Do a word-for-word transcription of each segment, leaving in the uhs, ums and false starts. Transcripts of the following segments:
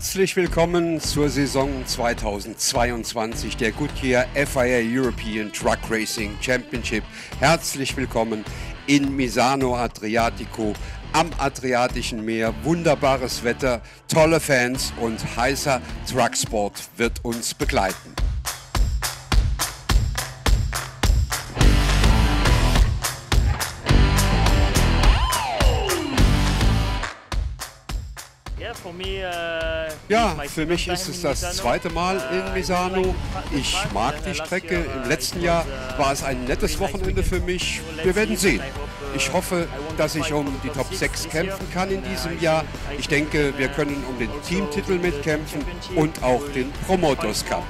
Herzlich willkommen zur Saison zweitausendzweiundzwanzig der Goodyear F I A European Truck Racing Championship. Herzlich willkommen in Misano Adriatico am Adriatischen Meer. Wunderbares Wetter, tolle Fans und heißer Trucksport wird uns begleiten. Ja, für mich ist es das zweite Mal in Misano. Ich mag die Strecke. Im letzten Jahr war es ein nettes Wochenende für mich. Wir werden sehen. Ich hoffe, dass ich um die Top sechs kämpfen kann in diesem Jahr. Ich denke, wir können um den Teamtitel mitkämpfen und auch den Promoters Cup.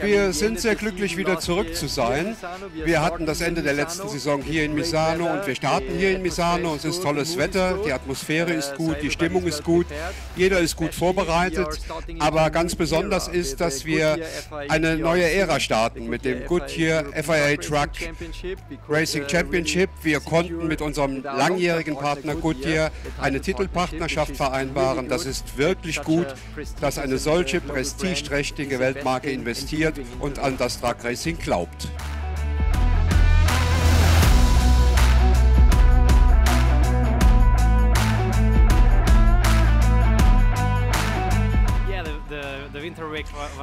Wir sind sehr glücklich, wieder zurück zu sein. Wir hatten das Ende der letzten Saison hier in Misano und wir starten hier in Misano. Es ist tolles Wetter, die Atmosphäre ist gut, die Stimmung ist gut, jeder ist gut vorbereitet. Aber ganz besonders ist, dass wir eine neue Ära starten mit dem Goodyear F I A Truck Racing Championship. Wir konnten mit unserem langjährigen Partner Goodyear eine Titelpartnerschaft vereinbaren. Das ist wirklich gut, dass eine solche prestigeträchtige Weltmarke investiert und an das Truck Racing glaubt.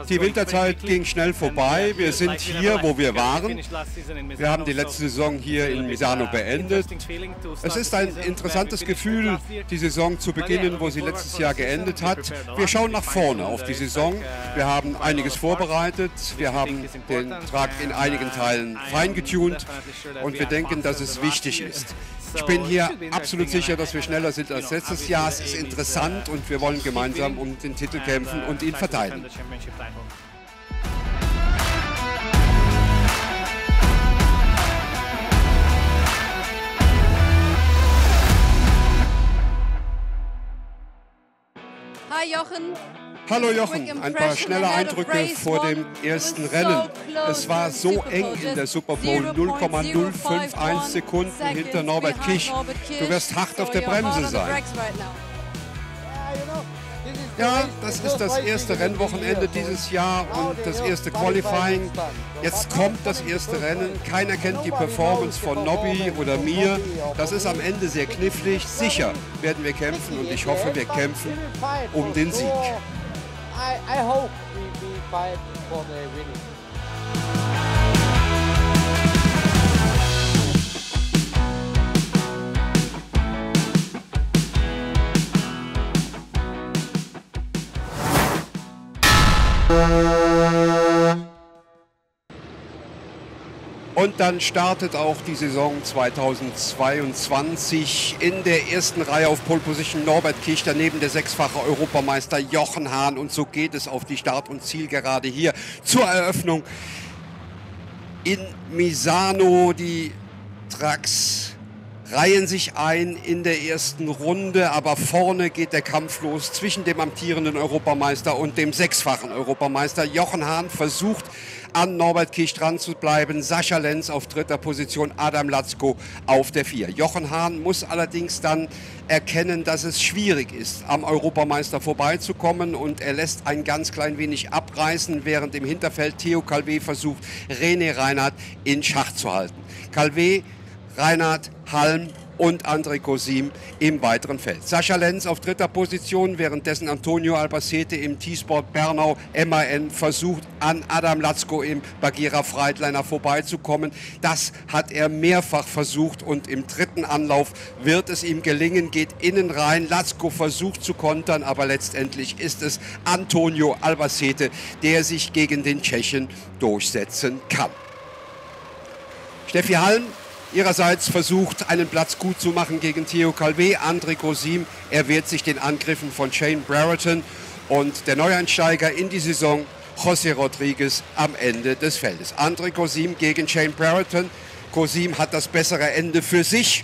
Die Winterzeit ging schnell vorbei. Wir sind hier, wo wir waren. Wir haben die letzte Saison hier in Misano beendet. Es ist ein interessantes Gefühl, die Saison zu beginnen, wo sie letztes Jahr geendet hat. Wir schauen nach vorne auf die Saison. Wir haben einiges vorbereitet. Wir haben den Truck in einigen Teilen feingetunt und wir denken, dass es wichtig ist. Ich bin hier absolut sicher, dass wir schneller sind als letztes Jahr. Es ist interessant und wir wollen gemeinsam um den Titel kämpfen und ihn verteidigen. Hi Jochen. Hallo Jochen, ein paar schnelle Eindrücke vor dem ersten Rennen. Es war so eng in der Super Bowl, null Komma null fünf eins Sekunden hinter Norbert Kisch. Du wirst hart auf der Bremse sein. Ja, das ist das erste Rennwochenende dieses Jahr und das erste Qualifying. Jetzt kommt das erste Rennen. Keiner kennt die Performance von Nobby oder mir. Das ist am Ende sehr knifflig. Sicher werden wir kämpfen und ich hoffe, wir kämpfen um den Sieg. Und dann startet auch die Saison zweitausendzweiundzwanzig in der ersten Reihe auf Pole Position Norbert Kisch, daneben der sechsfache Europameister Jochen Hahn. Und so geht es auf die Start- und Zielgerade hier zur Eröffnung in Misano. Die Trucks reihen sich ein in der ersten Runde, aber vorne geht der Kampf los zwischen dem amtierenden Europameister und dem sechsfachen Europameister. Jochen Hahn versucht, an Norbert Kisch dran zu bleiben. Sascha Lenz auf dritter Position, Adam Lacko auf der vier. Jochen Hahn muss allerdings dann erkennen, dass es schwierig ist, am Europameister vorbeizukommen und er lässt ein ganz klein wenig abreißen, während im Hinterfeld Téo Calvet versucht, René Reinhardt in Schach zu halten. Calvet, Reinhardt, Halm und André Kursim im weiteren Feld. Sascha Lenz auf dritter Position, währenddessen Antonio Albacete im T-Sport Bernau M A N versucht, an Adam Lacko im Buggyra Freightliner vorbeizukommen. Das hat er mehrfach versucht und im dritten Anlauf wird es ihm gelingen, geht innen rein. Lacko versucht zu kontern, aber letztendlich ist es Antonio Albacete, der sich gegen den Tschechen durchsetzen kann. Steffi Halm ihrerseits versucht, einen Platz gut zu machen gegen Téo Calvet. André Kursim erwehrt sich den Angriffen von Shane Brereton und der Neueinsteiger in die Saison, José Rodrigues, am Ende des Feldes. André Kursim gegen Shane Brereton. Kursim hat das bessere Ende für sich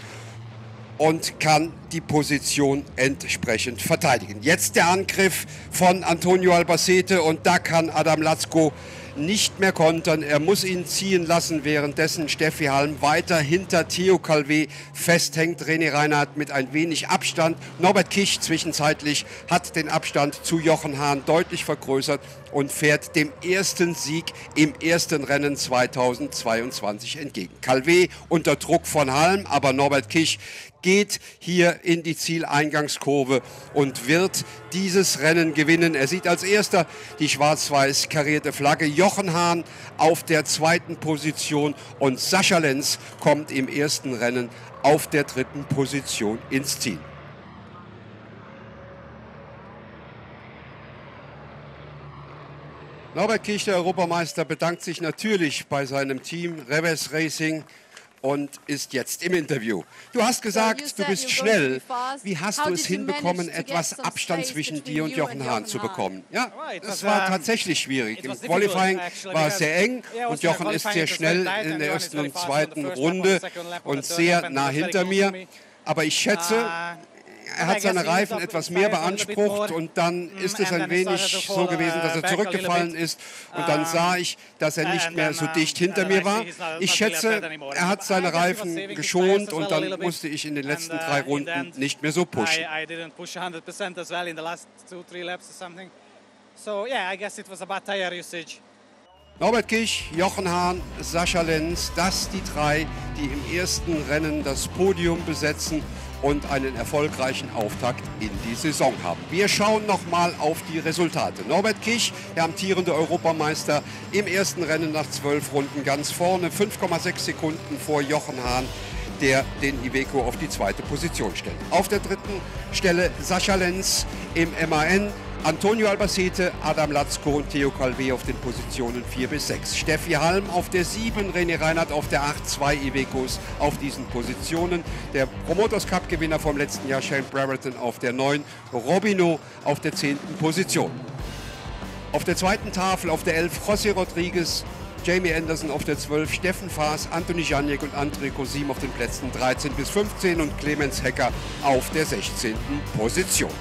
und kann die Position entsprechend verteidigen. Jetzt der Angriff von Antonio Albacete und da kann Adam Lacko nicht mehr kontern. Er muss ihn ziehen lassen, währenddessen Steffi Halm weiter hinter Téo Calvet festhängt. René Reinhardt mit ein wenig Abstand. Norbert Kisch zwischenzeitlich hat den Abstand zu Jochen Hahn deutlich vergrößert und fährt dem ersten Sieg im ersten Rennen zweitausendzweiundzwanzig entgegen. Calvet unter Druck von Halm, aber Norbert Kisch geht hier in die Zieleingangskurve und wird dieses Rennen gewinnen. Er sieht als erster die schwarz-weiß karierte Flagge. Jochen Hahn auf der zweiten Position und Sascha Lenz kommt im ersten Rennen auf der dritten Position ins Ziel. Norbert Kisch, der Europameister, bedankt sich natürlich bei seinem Team Revés Racing und ist jetzt im Interview. Du hast gesagt, du bist schnell. Wie hast du es hinbekommen, etwas Abstand zwischen dir und Jochen Hahn zu bekommen? Ja, es war tatsächlich schwierig. Im Qualifying war es sehr eng und Jochen ist sehr schnell in der ersten und zweiten Runde und sehr nah hinter mir. Aber ich schätze, er hat seine Reifen etwas mehr beansprucht und dann ist es ein wenig so gewesen, dass er zurückgefallen ist und dann sah ich, dass er nicht mehr so dicht hinter mir war. Ich schätze, er hat seine Reifen geschont und dann musste ich in den letzten drei Runden nicht mehr so pushen. Norbert Kisch, Jochen Hahn, Sascha Lenz, das die drei, die im ersten Rennen das Podium besetzen und einen erfolgreichen Auftakt in die Saison haben. Wir schauen nochmal auf die Resultate. Norbert Kisch, der amtierende Europameister, im ersten Rennen nach zwölf Runden ganz vorne, fünf Komma sechs Sekunden vor Jochen Hahn, der den Iveco auf die zweite Position stellt. Auf der dritten Stelle Sascha Lenz im M A N. Antonio Albacete, Adam Lacko und Téo Calvet auf den Positionen vier bis sechs. Steffi Halm auf der sieben, René Reinhardt auf der acht, zwei Ivecos auf diesen Positionen. Der Promoters Cup Gewinner vom letzten Jahr, Shane Brereton, auf der neun, Robineau auf der zehnten Position. Auf der zweiten Tafel auf der elf, José Rodrigues, Jamie Anderson auf der zwölf, Steffen Faas, Anthony Janiek und André Kursim auf den Plätzen dreizehn bis fünfzehn und Clemens Hecker auf der sechzehnten Position.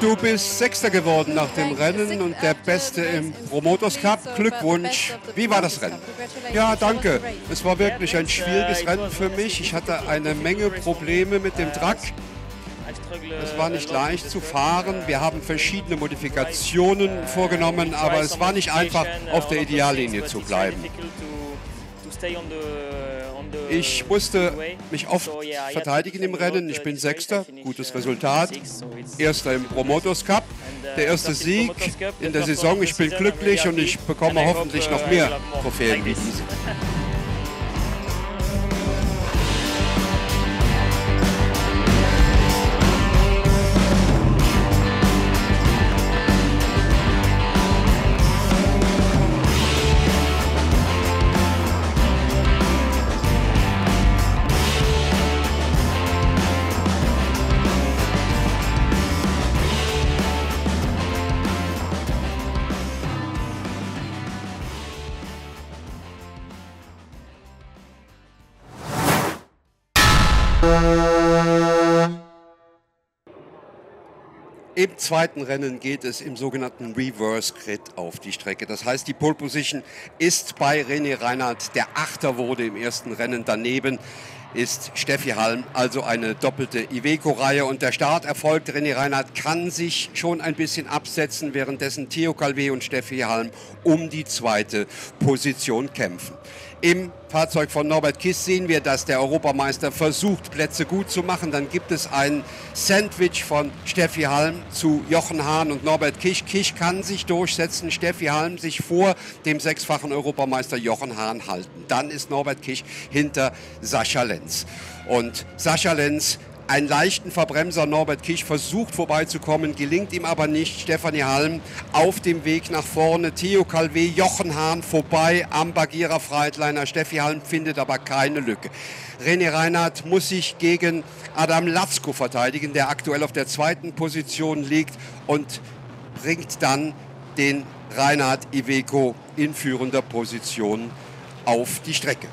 Du bist Sechster geworden nach dem Rennen und der Beste im Promoters Cup. Glückwunsch. Wie war das Rennen? Ja, danke. Es war wirklich ein schwieriges Rennen für mich. Ich hatte eine Menge Probleme mit dem Truck. Es war nicht leicht zu fahren. Wir haben verschiedene Modifikationen vorgenommen, aber es war nicht einfach, auf der Ideallinie zu bleiben. Ich musste mich oft verteidigen im Rennen. Ich bin Sechster, gutes Resultat. Erster im Promoters Cup, der erste Sieg in der Saison. Ich bin glücklich und ich bekomme hoffentlich noch mehr Trophäen wie diese. Im zweiten Rennen geht es im sogenannten Reverse Grid auf die Strecke. Das heißt, die Pole Position ist bei René Reinhardt. Der Achter wurde im ersten Rennen daneben. ist Steffi Halm, also eine doppelte Iveco-Reihe. Und der Start erfolgt. René Reinhardt kann sich schon ein bisschen absetzen, währenddessen Téo Calvet und Steffi Halm um die zweite Position kämpfen. Im Fahrzeug von Norbert Kisch sehen wir, dass der Europameister versucht, Plätze gut zu machen. Dann gibt es ein Sandwich von Steffi Halm zu Jochen Hahn und Norbert Kisch. Kisch kann sich durchsetzen, Steffi Halm sich vor dem sechsfachen Europameister Jochen Hahn halten. Dann ist Norbert Kisch hinter Sascha Lenz. Und Sascha Lenz, einen leichten Verbremser, Norbert Kisch versucht vorbeizukommen, gelingt ihm aber nicht. Stefanie Halm auf dem Weg nach vorne, Téo Calvet, Jochen Hahn vorbei am Buggyra Freightliner. Steffi Halm findet aber keine Lücke. René Reinhardt muss sich gegen Adam Lacko verteidigen, der aktuell auf der zweiten Position liegt, und bringt dann den Reinhardt Iveco in führender Position auf die Strecke.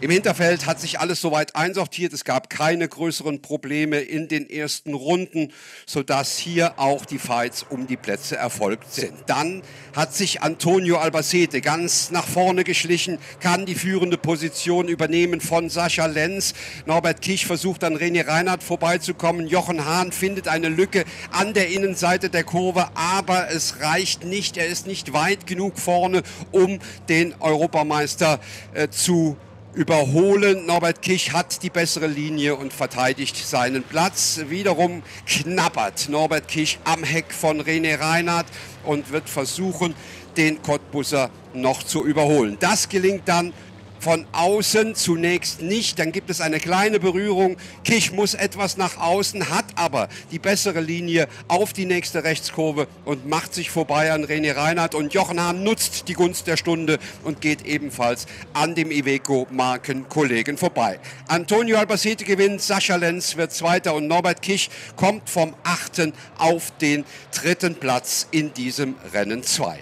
Im Hinterfeld hat sich alles soweit einsortiert. Es gab keine größeren Probleme in den ersten Runden, sodass hier auch die Fights um die Plätze erfolgt sind. Dann hat sich Antonio Albacete ganz nach vorne geschlichen, kann die führende Position übernehmen von Sascha Lenz. Norbert Kisch versucht an René Reinhardt vorbeizukommen. Jochen Hahn findet eine Lücke an der Innenseite der Kurve, aber es reicht nicht. Er ist nicht weit genug vorne, um den Europameister äh, zu überholen. Norbert Kisch hat die bessere Linie und verteidigt seinen Platz. Wiederum knappert Norbert Kisch am Heck von René Reinhardt und wird versuchen, den Cottbusser noch zu überholen. Das gelingt dann von außen zunächst nicht. Dann gibt es eine kleine Berührung. Kisch muss etwas nach außen, hat aber die bessere Linie auf die nächste Rechtskurve und macht sich vorbei an René Reinhardt. Und Jochen Hahn nutzt die Gunst der Stunde und geht ebenfalls an dem Iveco-Markenkollegen vorbei. Antonio Albacete gewinnt, Sascha Lenz wird Zweiter und Norbert Kisch kommt vom achten auf den dritten Platz in diesem Rennen zwei.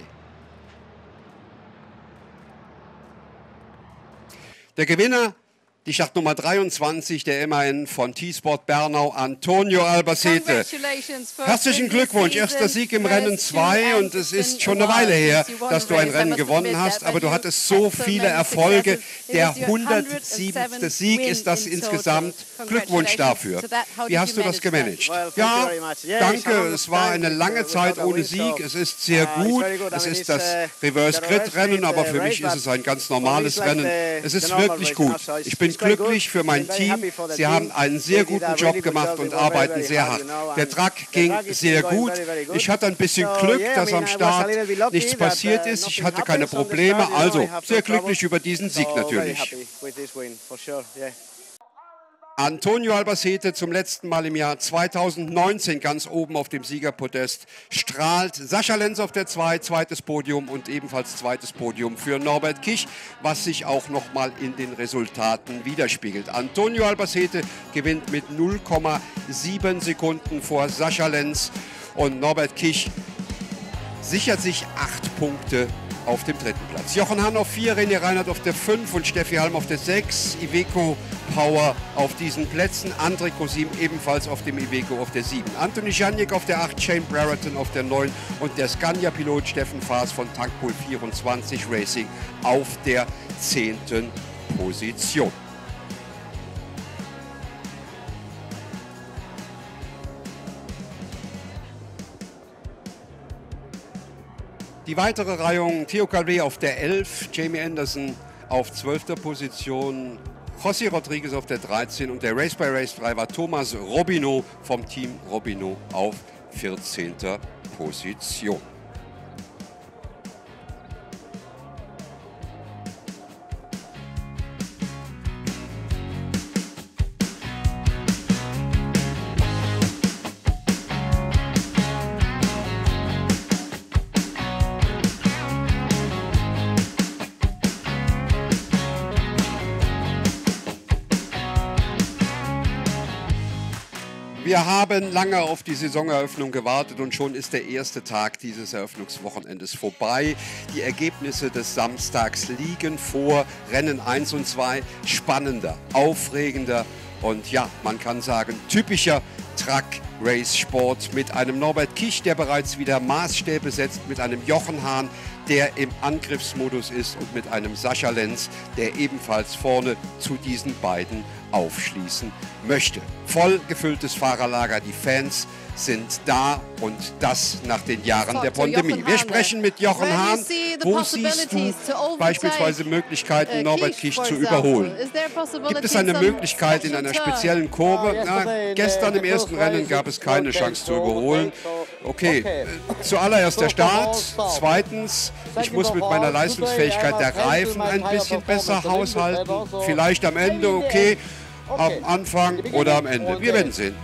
Der Gewinner, die Schacht Nummer dreiundzwanzig, der M A N von T-Sport Bernau, Antonio Albacete. Herzlichen Glückwunsch, erster Sieg im Rennen zwei, und es ist schon eine Weile her, dass du ein Rennen gewonnen hast, aber du hattest so viele Erfolge. Der hundertsiebte Sieg ist das insgesamt. Glückwunsch dafür. Wie hast du das gemanagt? Ja, danke, es war eine lange Zeit ohne Sieg, es ist sehr gut, es ist das Reverse-Grid-Rennen, aber für mich ist es ein ganz normales Rennen. Es ist wirklich gut. Ich bin glücklich für mein Team. Sie haben einen sehr guten Job gemacht und arbeiten sehr hart. Der Truck ging sehr gut. Ich hatte ein bisschen Glück, dass am Start nichts passiert ist. Ich hatte keine Probleme. Also sehr glücklich über diesen Sieg natürlich. Antonio Albacete zum letzten Mal im Jahr zweitausendneunzehn ganz oben auf dem Siegerpodest strahlt. Sascha Lenz auf der zwei, zweites Podium und ebenfalls zweites Podium für Norbert Kisch, was sich auch nochmal in den Resultaten widerspiegelt. Antonio Albacete gewinnt mit null Komma sieben Sekunden vor Sascha Lenz und Norbert Kisch sichert sich acht Punkte auf dem dritten Platz. Jochen Hahn auf vier, René Reinhardt auf der fünf und Steffi Halm auf der sechs. Iveco Power auf diesen Plätzen. André Kursim ebenfalls auf dem Iveco auf der sieben. Anthony Janiek auf der acht, Shane Brereton auf der neun und der Scania-Pilot Steffen Faas von Tankpool vierundzwanzig Racing auf der zehnten Position. Die weitere Reihung: Téo Calvet auf der elf, Jamie Anderson auf zwölfter Position, José Rodrigues auf der dreizehn und der Race-by-Race-Driver Thomas Robineau vom Team Robineau auf vierzehnter Position. Wir haben lange auf die Saisoneröffnung gewartet und schon ist der erste Tag dieses Eröffnungswochenendes vorbei. Die Ergebnisse des Samstags liegen vor. Rennen eins und zwei spannender, aufregender und ja, man kann sagen typischer Truck Race Sport mit einem Norbert Kisch, der bereits wieder Maßstäbe setzt, mit einem Jochen Hahn, der im Angriffsmodus ist, und mit einem Sascha Lenz, der ebenfalls vorne zu diesen beiden aufschließen möchte. Voll gefülltes Fahrerlager, die Fans sind da, und das nach den Jahren der Pandemie. Wir sprechen mit Jochen Hahn. Wo siehst du beispielsweise Möglichkeiten, Norbert Kisch zu überholen? Gibt es eine Möglichkeit in einer speziellen Kurve? Na, gestern im ersten Rennen gab es keine Chance zu überholen. Okay, zuallererst der Start. Zweitens, ich muss mit meiner Leistungsfähigkeit der Reifen ein bisschen besser haushalten. Vielleicht am Ende, okay, am Anfang oder am Ende. Wir werden sehen.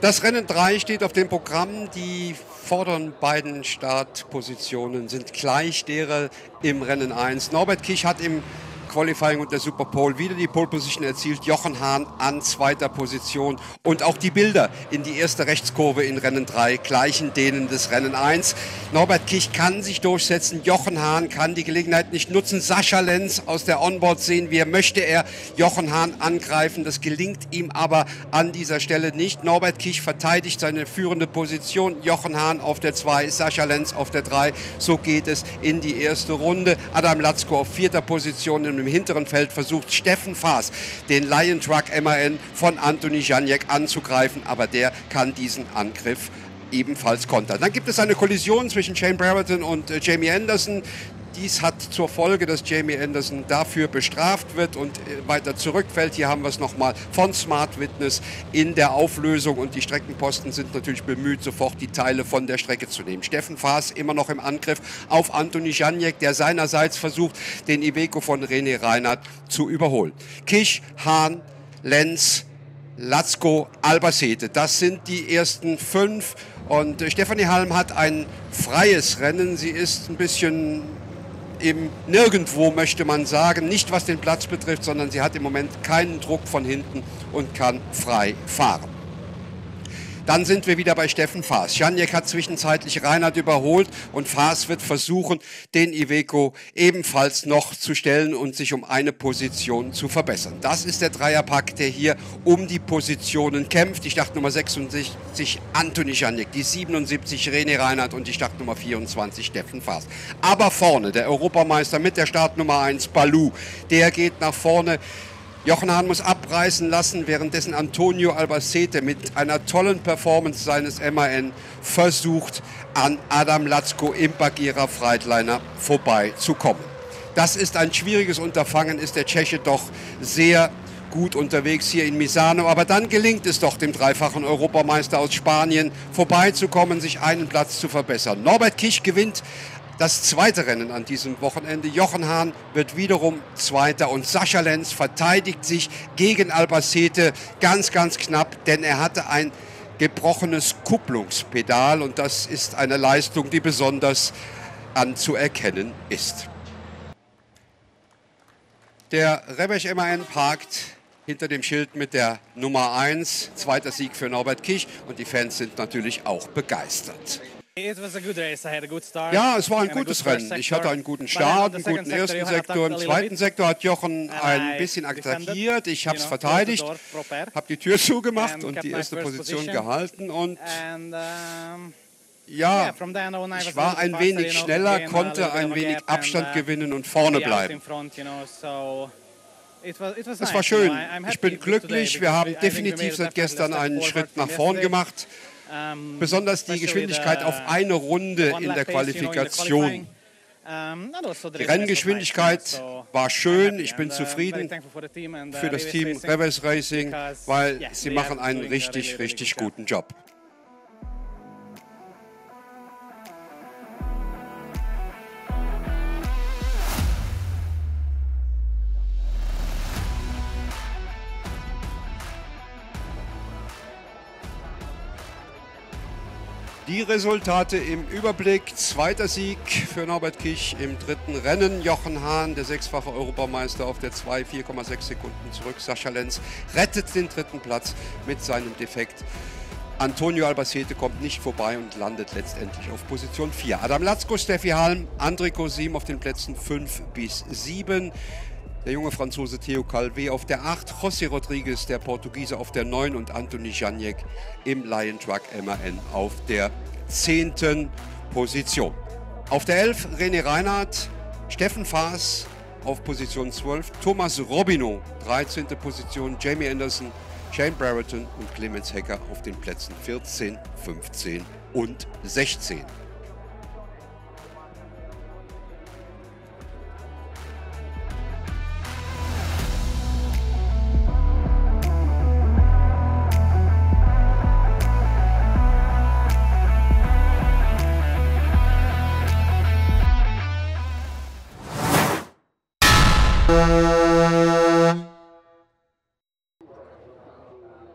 Das Rennen drei steht auf dem Programm. Die vorderen beiden Startpositionen sind gleich derer im Rennen eins. Norbert Kisch hat im Qualifying und der Superpole wieder die Pole-Position erzielt. Jochen Hahn an zweiter Position. Und auch die Bilder in die erste Rechtskurve in Rennen drei gleichen denen des Rennen eins. Norbert Kisch kann sich durchsetzen. Jochen Hahn kann die Gelegenheit nicht nutzen. Sascha Lenz aus der Onboard sehen wir. Möchte er Jochen Hahn angreifen? Das gelingt ihm aber an dieser Stelle nicht. Norbert Kisch verteidigt seine führende Position. Jochen Hahn auf der zwei, Sascha Lenz auf der drei. So geht es in die erste Runde. Adam Lacko auf vierter Position im im hinteren Feld versucht Steffen Faas, den Lion Truck M A N von Anthony Janiek, anzugreifen, aber der kann diesen Angriff ebenfalls kontern. Dann gibt es eine Kollision zwischen Shane Brereton und äh, Jamie Anderson. Dies hat zur Folge, dass Jamie Anderson dafür bestraft wird und weiter zurückfällt. Hier haben wir es nochmal von Smart Witness in der Auflösung, und die Streckenposten sind natürlich bemüht, sofort die Teile von der Strecke zu nehmen. Steffen Faas immer noch im Angriff auf Anthony Janiek, der seinerseits versucht, den Iveco von René Reinhardt zu überholen. Kisch, Hahn, Lenz, Lacko, Albacete, das sind die ersten fünf, und Steffi Halm hat ein freies Rennen. Sie ist ein bisschen eben nirgendwo, möchte man sagen, nicht was den Platz betrifft, sondern sie hat im Moment keinen Druck von hinten und kann frei fahren. Dann sind wir wieder bei Steffen Faas. Janiek hat zwischenzeitlich Reinhardt überholt, und Faas wird versuchen, den Iveco ebenfalls noch zu stellen und sich um eine Position zu verbessern. Das ist der Dreierpack, der hier um die Positionen kämpft. Die Startnummer sechsundsechzig Anthony Janiek, die siebenundsiebzig René Reinhardt und die Startnummer vierundzwanzig Steffen Faas. Aber vorne der Europameister mit der Startnummer eins Balou, der geht nach vorne. Jochen Hahn muss abreißen lassen, währenddessen Antonio Albacete mit einer tollen Performance seines M A N versucht, an Adam Lacko im Buggyra Freightliner vorbeizukommen. Das ist ein schwieriges Unterfangen, ist der Tscheche doch sehr gut unterwegs hier in Misano, aber dann gelingt es doch dem dreifachen Europameister aus Spanien vorbeizukommen, sich einen Platz zu verbessern. Norbert Kisch gewinnt das zweite Rennen an diesem Wochenende. Jochen Hahn wird wiederum Zweiter, und Sascha Lenz verteidigt sich gegen Albacete ganz, ganz knapp, denn er hatte ein gebrochenes Kupplungspedal, und das ist eine Leistung, die besonders anzuerkennen ist. Der Revés M A N parkt hinter dem Schild mit der Nummer eins. Zweiter Sieg für Norbert Kisch, und die Fans sind natürlich auch begeistert. Ja, es war ein gutes Rennen. Ich hatte einen guten Start, einen guten ersten Sektor. Im zweiten Sektor hat Jochen ein bisschen attackiert. Ich habe es verteidigt, habe die Tür zugemacht und die erste Position gehalten. Und ja, ich war ein wenig schneller, konnte ein wenig Abstand gewinnen und vorne bleiben. Es war schön. Ich bin glücklich. Wir haben definitiv seit gestern einen Schritt nach vorn gemacht. Besonders die Geschwindigkeit auf eine Runde in der Qualifikation. Die Renngeschwindigkeit war schön. Ich bin zufrieden für das Team Revés Racing, weil sie machen einen richtig, richtig guten Job. Die Resultate im Überblick. Zweiter Sieg für Norbert Kisch im dritten Rennen. Jochen Hahn, der sechsfache Europameister auf der zwei, vier Komma sechs Sekunden zurück. Sascha Lenz rettet den dritten Platz mit seinem Defekt. Antonio Albacete kommt nicht vorbei und landet letztendlich auf Position vier. Adam Lacko, Steffi Halm, André Kursim auf den Plätzen fünf bis sieben. Der junge Franzose Téo Calvet auf der acht, José Rodrigues, der Portugiese, auf der neun und Anthony Janiek im Lion Truck M A N auf der zehnten Position. Auf der elf René Reinhardt, Steffen Faas auf Position zwölf, Thomas Robineau dreizehnte Position, Jamie Anderson, Shane Brereton und Clemens Hecker auf den Plätzen vierzehn, fünfzehn und sechzehn.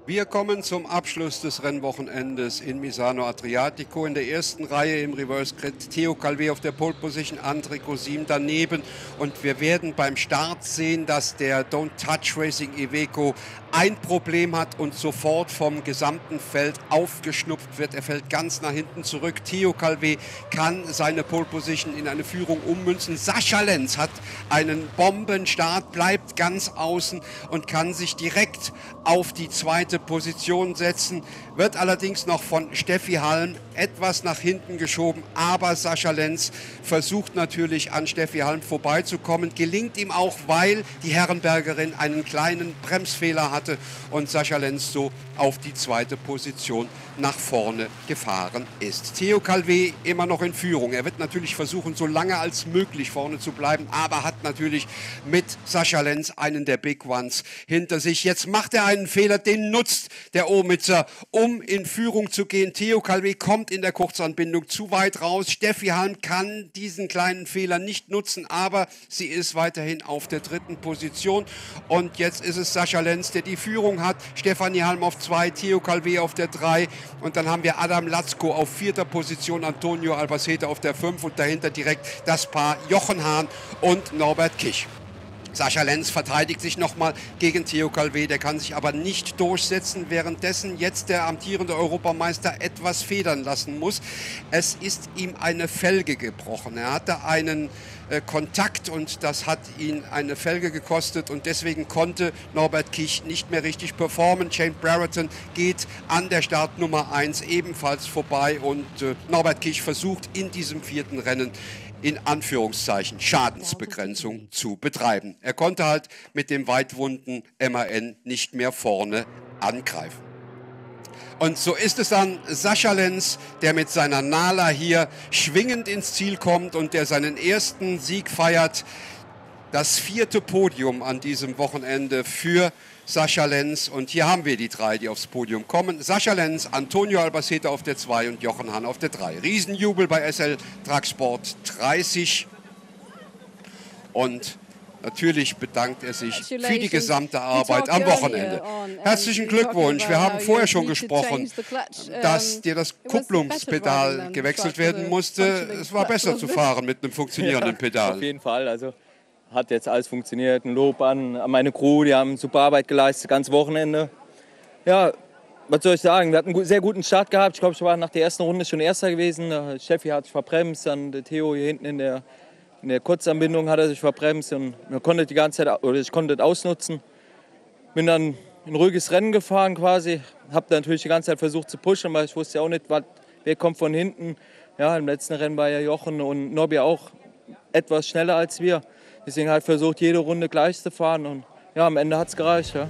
Wir kommen zum Abschluss des Rennwochenendes in Misano Adriatico. In der ersten Reihe im Reverse Grid Téo Calvet auf der Pole Position, André Kursim daneben. Und wir werden beim Start sehen, dass der Don't Touch Racing Iveco ein Problem hat und sofort vom gesamten Feld aufgeschnupft wird. Er fällt ganz nach hinten zurück. Téo Calvet kann seine Pole Position in eine Führung ummünzen. Sascha Lenz hat einen Bombenstart, bleibt ganz außen und kann sich direkt auf die zweite Position setzen, wird allerdings noch von Steffi Halm etwas nach hinten geschoben, aber Sascha Lenz versucht natürlich an Steffi Halm vorbeizukommen, gelingt ihm auch, weil die Herrenbergerin einen kleinen Bremsfehler hatte und Sascha Lenz so auf die zweite Position nach vorne gefahren ist. Téo Calvet immer noch in Führung, er wird natürlich versuchen, so lange als möglich vorne zu bleiben, aber hat natürlich mit Sascha Lenz einen der Big Ones hinter sich. Jetzt macht er einen Fehler, den nutzt der Omitzer, um in Führung zu gehen. Téo Calvet kommt in der Kurzanbindung zu weit raus. Steffi Halm kann diesen kleinen Fehler nicht nutzen, aber sie ist weiterhin auf der dritten Position. Und jetzt ist es Sascha Lenz, der die Führung hat. Stefanie Halm auf zwei, Téo Calvet auf der drei. Und dann haben wir Adam Lacko auf vierter Position, Antonio Albacete auf der fünf und dahinter direkt das Paar Jochen Hahn und Norbert Kisch. Sascha Lenz verteidigt sich nochmal gegen Téo Calvet, der kann sich aber nicht durchsetzen, währenddessen jetzt der amtierende Europameister etwas federn lassen muss. Es ist ihm eine Felge gebrochen, er hatte einen äh, Kontakt und das hat ihn eine Felge gekostet und deswegen konnte Norbert Kisch nicht mehr richtig performen. Shane Brereton geht an der Startnummer eins ebenfalls vorbei und äh, Norbert Kisch versucht in diesem vierten Rennen in Anführungszeichen Schadensbegrenzung zu betreiben. Er konnte halt mit dem weitwunden M A N nicht mehr vorne angreifen. Und so ist es dann Sascha Lenz, der mit seiner Nala hier schwingend ins Ziel kommt und der seinen ersten Sieg feiert. Das vierte Podium an diesem Wochenende für Sascha Lenz. Und hier haben wir die drei, die aufs Podium kommen. Sascha Lenz, Antonio Albacete auf der zwei und Jochen Hahn auf der drei. Riesenjubel bei S L Trucksport dreißig. Und natürlich bedankt er sich für die gesamte Arbeit am Wochenende. Herzlichen Glückwunsch. Wir haben vorher schon gesprochen, dass dir das Kupplungspedal gewechselt werden musste. Es war besser zu fahren mit einem funktionierenden Pedal. Ja, auf jeden Fall. Also hat jetzt alles funktioniert. Ein Lob an meine Crew, die haben super Arbeit geleistet, ganz Wochenende. Ja, was soll ich sagen, wir hatten einen sehr guten Start gehabt. Ich glaube, ich war nach der ersten Runde schon Erster gewesen. Der Steffi hat sich verbremst, dann der Téo hier hinten in der, in der Kurzanbindung hat er sich verbremst. Und wir konnten die ganze Zeit, oder ich konnte das ausnutzen. Bin dann ein ruhiges Rennen gefahren quasi. Habe natürlich die ganze Zeit versucht zu pushen, weil ich wusste ja auch nicht, was, wer kommt von hinten. Ja, im letzten Rennen war ja Jochen und Nobby auch etwas schneller als wir. Deswegen halt versucht, jede Runde gleich zu fahren und ja, am Ende hat es gereicht. Ja.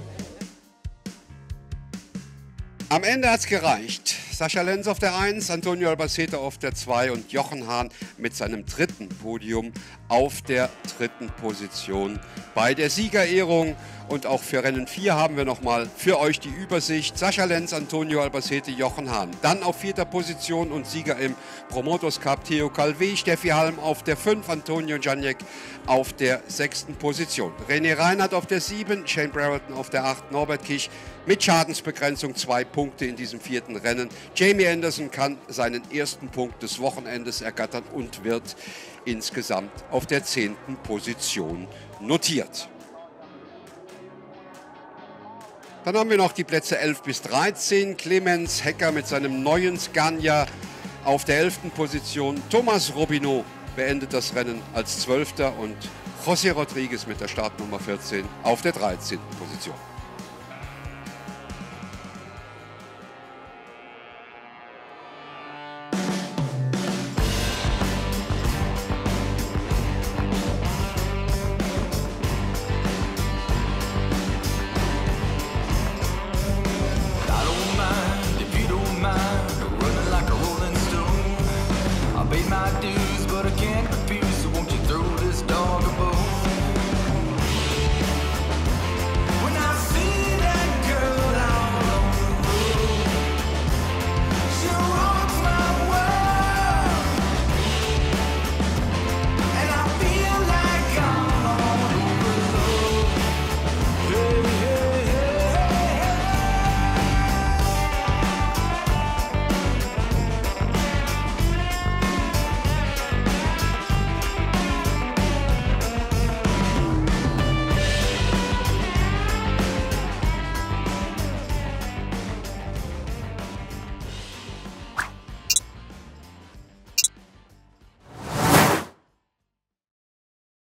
Am Ende hat es gereicht. Sascha Lenz auf der eins, Antonio Albacete auf der zwei und Jochen Hahn mit seinem dritten Podium auf der dritten Position bei der Siegerehrung. Und auch für Rennen vier haben wir nochmal für euch die Übersicht. Sascha Lenz, Antonio Albacete, Jochen Hahn. Dann auf vierter Position und Sieger im Promoters Cup Téo Calvet, Steffi Halm auf der fünf, Antonio Janiek auf der sechsten Position. René Reinhardt auf der sieben, Shane Brereton auf der acht, Norbert Kisch mit Schadensbegrenzung zwei Punkte in diesem vierten Rennen. Jamie Anderson kann seinen ersten Punkt des Wochenendes ergattern und wird insgesamt auf der zehnten Position notiert. Dann haben wir noch die Plätze elf bis dreizehn. Clemens Hecker mit seinem neuen Scania auf der elften Position. Thomas Robineau beendet das Rennen als zwölfter und José Rodrigues mit der Startnummer vierzehn auf der dreizehnten Position. But I can't refuse, so won't you throw this dog a bone?